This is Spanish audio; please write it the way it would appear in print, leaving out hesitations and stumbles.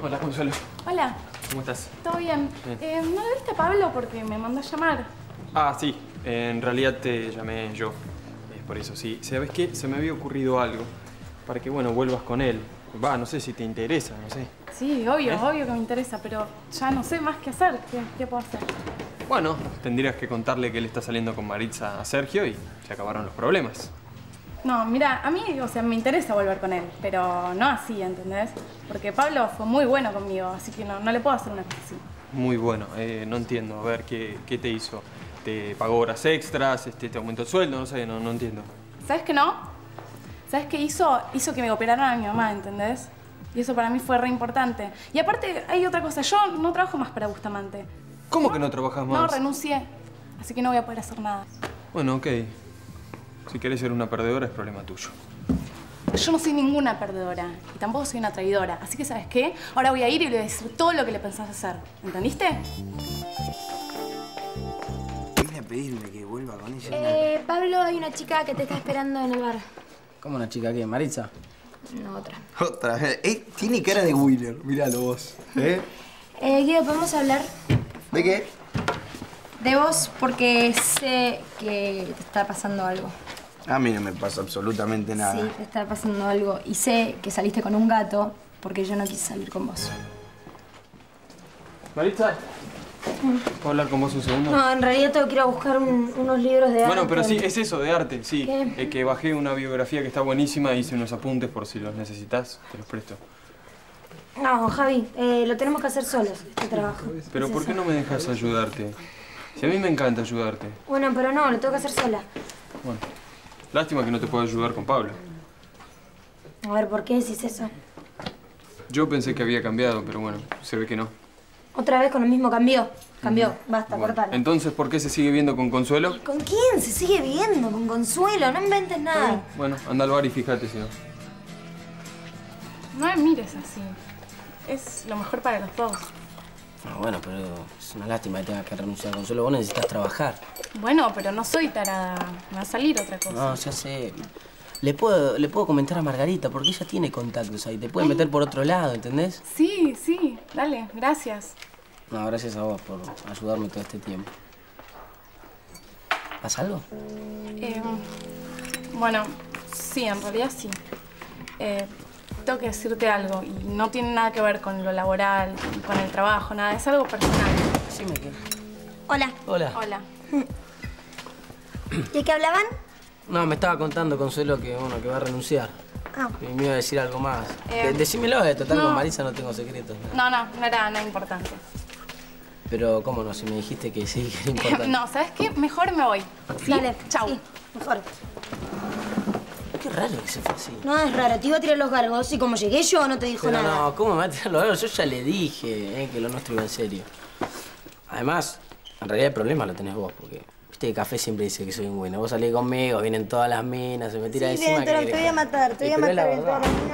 Hola, Consuelo. Hola. ¿Cómo estás? Todo bien. ¿No lo viste a Pablo? Porque me mandó a llamar. Ah, sí. En realidad te llamé yo. Es por eso, sí. ¿Sabes qué? Se me había ocurrido algo para que, bueno, vuelvas con él. Va, no sé si te interesa, no sé. Sí, obvio, obvio que me interesa, pero ya no sé más qué hacer. ¿Qué puedo hacer? Bueno, tendrías que contarle que él está saliendo con Marizza a Sergio y se acabaron los problemas. No, mira, a mí, o sea, me interesa volver con él, pero no así, ¿entendés? Porque Pablo fue muy bueno conmigo, así que no le puedo hacer una cosa así. Muy bueno, no entiendo. A ver, ¿qué te hizo? ¿Te pagó horas extras? ¿Te aumentó el sueldo? No sé, no entiendo. ¿Sabes que no? ¿Sabes qué hizo? Hizo que me operaran a mi mamá, ¿entendés? Y eso para mí fue re importante. Y aparte, hay otra cosa, yo no trabajo más para Bustamante. ¿Cómo que no trabajas más? No, renuncié, así que no voy a poder hacer nada. Bueno, ok. Si querés ser una perdedora, es problema tuyo. Yo no soy ninguna perdedora y tampoco soy una traidora. Así que, ¿sabes qué? Ahora voy a ir y le voy a decir todo lo que le pensás hacer. ¿Entendiste? Vine a pedirme que vuelva con ella. Pablo, hay una chica que te está esperando en el bar. ¿Cómo una chica qué? ¿Marizza? No, otra. Otra. Tiene cara de Wheeler. Míralo vos. Guido, ¿podemos hablar? ¿De qué? De vos, porque sé que te está pasando algo. A mí no me pasa absolutamente nada. Sí, te está pasando algo. Y sé que saliste con un gato porque yo no quise salir con vos. Marizza, ¿puedo hablar con vos un segundo? No, en realidad tengo que ir a buscar unos libros de arte. Bueno, pero sí, es eso, de arte, sí. ¿Qué? Que bajé una biografía que está buenísima e hice unos apuntes por si los necesitas. Te los presto. No, Javi, lo tenemos que hacer solos, este trabajo. Pero ¿por qué no me dejas ayudarte? Si a mí me encanta ayudarte. Bueno, pero no, lo tengo que hacer sola. Bueno. Lástima que no te pueda ayudar con Pablo. A ver, ¿por qué decís eso? Yo pensé que había cambiado, pero bueno, se ve que no. ¿Otra vez con lo mismo cambió? Cambió, basta, bueno, cortalo. Entonces, ¿por qué se sigue viendo con Consuelo? ¿Con quién se sigue viendo? Con Consuelo, no inventes nada. Bueno, anda al bar y fíjate si no. No me mires así. Es lo mejor para los dos. No, bueno, pero es una lástima que tengas que renunciar a Consuelo. Vos necesitas trabajar. Bueno, pero no soy tarada. Me va a salir otra cosa. No, ya sé. Le puedo comentar a Margarita porque ella tiene contactos ahí. Te puede meter por otro lado, ¿entendés? Sí, sí. Dale, gracias. No, gracias a vos por ayudarme todo este tiempo. ¿Pasa algo? Bueno, sí, en realidad sí. Tengo que decirte algo y no tiene nada que ver con lo laboral, con el trabajo, nada. Es algo personal. Sí, me quedo. Hola. Hola. Hola. ¿De qué hablaban? No, me estaba contando Consuelo que, bueno, que va a renunciar. Ah. Y me iba a decir algo más. Decímelo, total, no. Con Marizza no tengo secretos. No era nada importante. Pero, ¿cómo no? Si me dijiste que sí, que era importante. No, ¿sabes qué? Mejor me voy. ¿Sí? Dale, chau. Sí, mejor. Qué raro que se fue así. No, es raro. Te iba a tirar los galgos. Y como llegué yo, no te dijo nada. No, ¿cómo me va a tirar los galgos? Yo ya le dije que lo nuestro iba en serio. Además, en realidad el problema lo tenés vos, porque... Viste que Café siempre dice que soy un bueno. Vos salís conmigo, vienen todas las minas, se me tira encima. Sí, vienen todas, te voy a matar, te voy a matar.